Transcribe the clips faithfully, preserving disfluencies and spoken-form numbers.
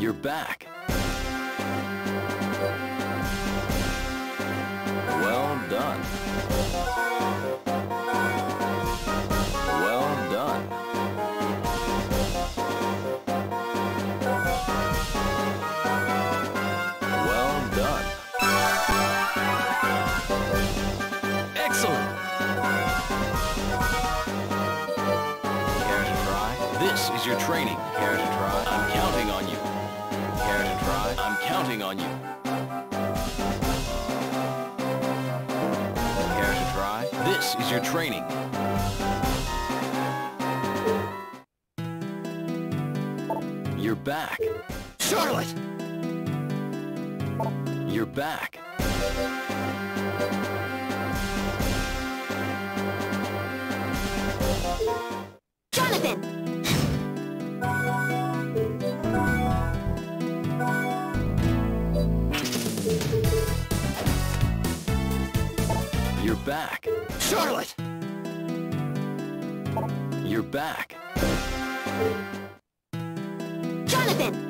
You're back. Well done. Well done. Well done. Excellent. Care to try? This is your training. Care to try? I'm counting on you. Care to try? I'm counting on you. Care to try? This is your training. You're back. Charlotte! You're back. Jonathan! You're back. Charlotte! You're back. Jonathan!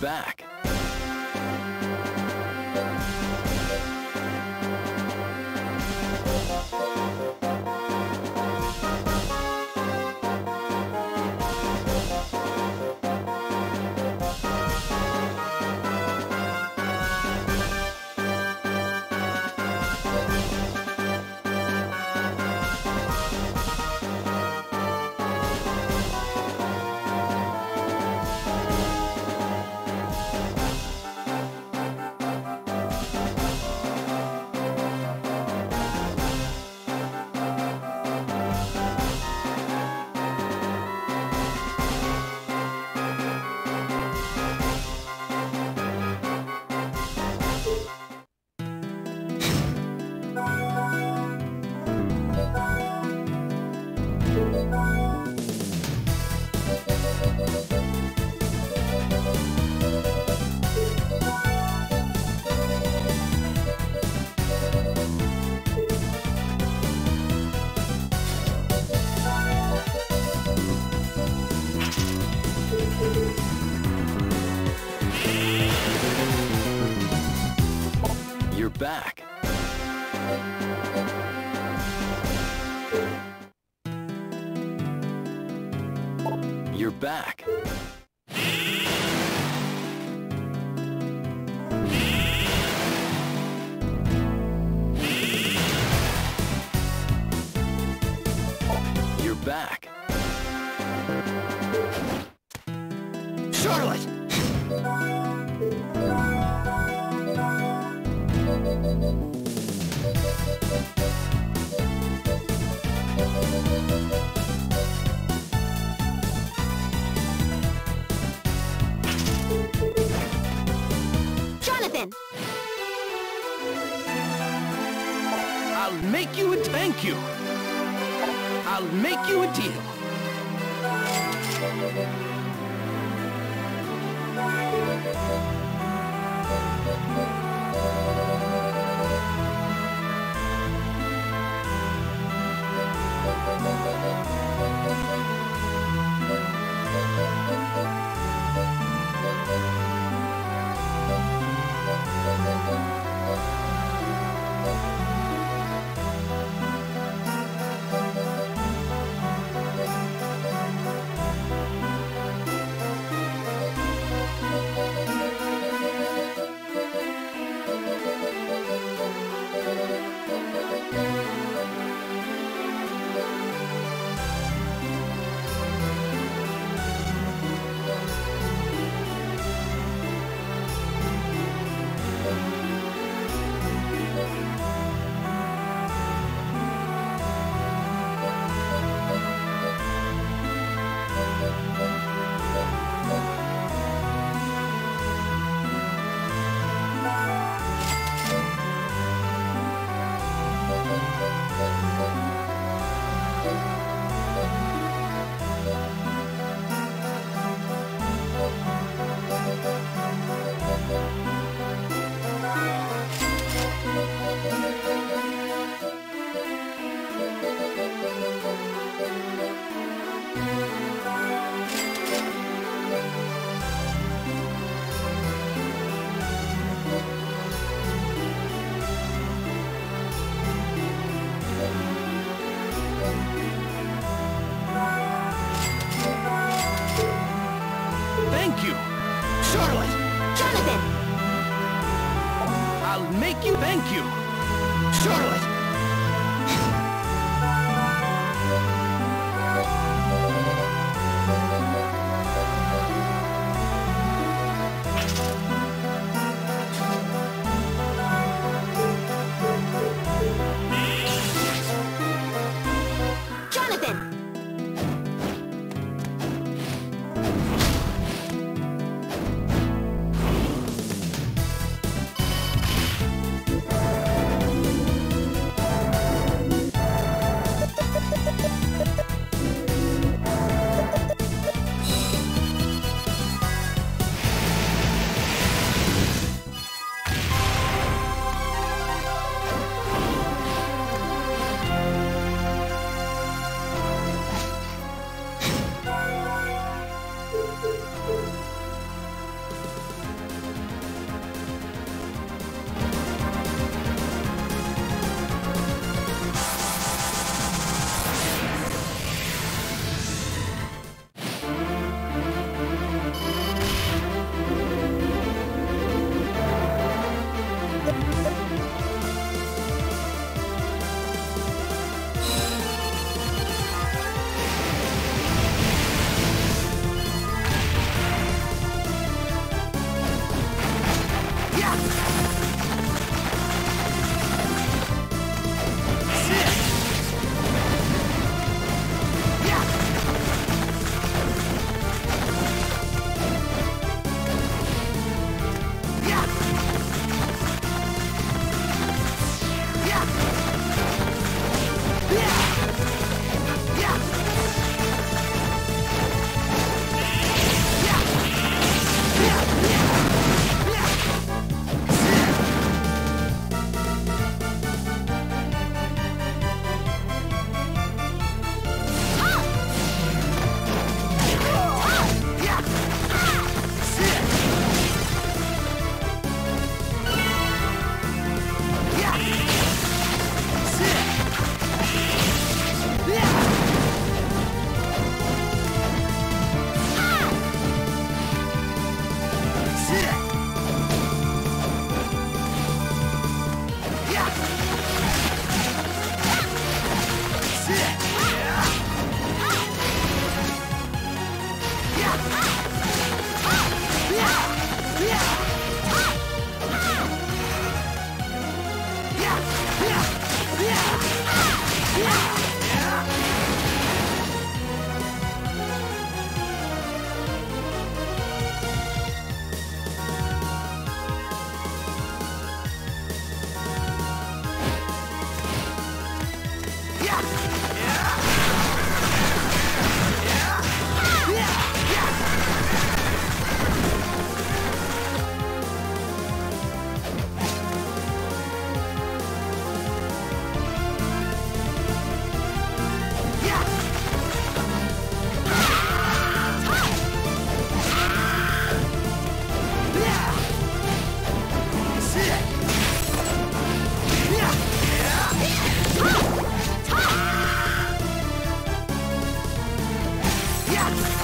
Back. You're back. You're back. You're back. Charlotte! Jonathan! I'll make you and thank you! I'll make you a deal! Jonathan! Yeah!